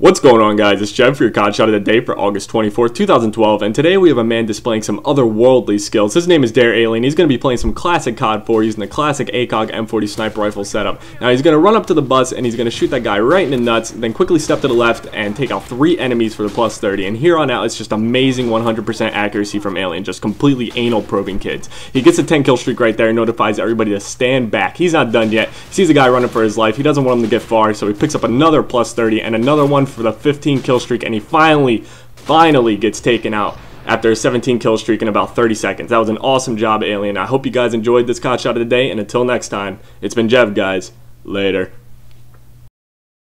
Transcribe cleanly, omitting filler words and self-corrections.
What's going on, guys? It's Jev for your CoD Shot of the Day for August 24th, 2012, and today we have a man displaying some otherworldly skills. His name is DareAlien. He's going to be playing some classic COD 4 using the classic ACOG M40 sniper rifle setup. Now he's going to run up to the bus and he's going to shoot that guy right in the nuts, then quickly step to the left and take out 3 enemies for the plus 30. And here on out, it's just amazing 100% accuracy from Alien, just completely anal probing kids. He gets a 10 kill streak right there, notifies everybody to stand back. He's not done yet. He sees a guy running for his life. He doesn't want him to get far, so he picks up another plus 30 and another one for the 15 kill streak, and he finally gets taken out after a 17 kill streak in about 30 seconds. That was an awesome job, Alien. I hope you guys enjoyed this CoD Shot of the Day, and until next time, it's been Jev, guys. Later.